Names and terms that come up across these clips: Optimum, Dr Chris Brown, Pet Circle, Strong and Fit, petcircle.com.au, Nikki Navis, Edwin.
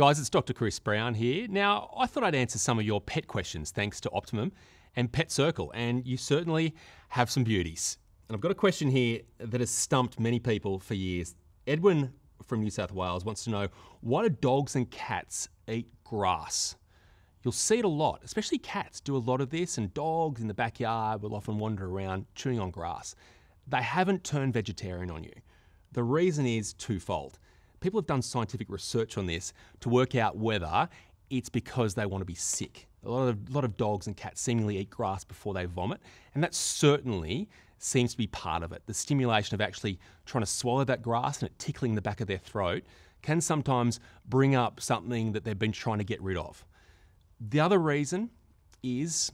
Hi guys, it's Dr Chris Brown here. Now, I thought I'd answer some of your pet questions thanks to Optimum and Pet Circle, and you certainly have some beauties. And I've got a question here that has stumped many people for years. Edwin from New South Wales wants to know, why do dogs and cats eat grass? You'll see it a lot, especially cats do a lot of this, and dogs in the backyard will often wander around chewing on grass. They haven't turned vegetarian on you. The reason is twofold. People have done scientific research on this to work out whether it's because they want to be sick. A lot of dogs and cats seemingly eat grass before they vomit, and that certainly seems to be part of it. The stimulation of actually trying to swallow that grass and it tickling the back of their throat can sometimes bring up something that they've been trying to get rid of. The other reason is,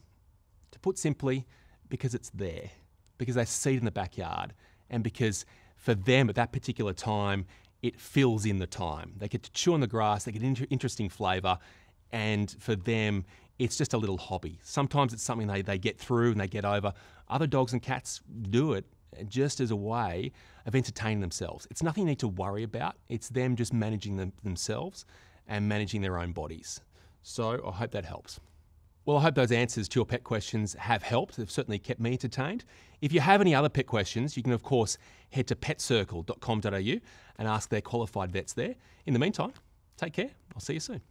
to put simply, because it's there, because they see it in the backyard, and because for them at that particular time, it fills in the time. They get to chew on the grass, they get interesting flavour, and for them, it's just a little hobby. Sometimes it's something they get through and they get over. Other dogs and cats do it just as a way of entertaining themselves. It's nothing you need to worry about. It's them just managing themselves and managing their own bodies. So I hope that helps. Well, I hope those answers to your pet questions have helped. They've certainly kept me entertained. If you have any other pet questions, you can, of course, head to petcircle.com.au and ask their qualified vets there. In the meantime, take care. I'll see you soon.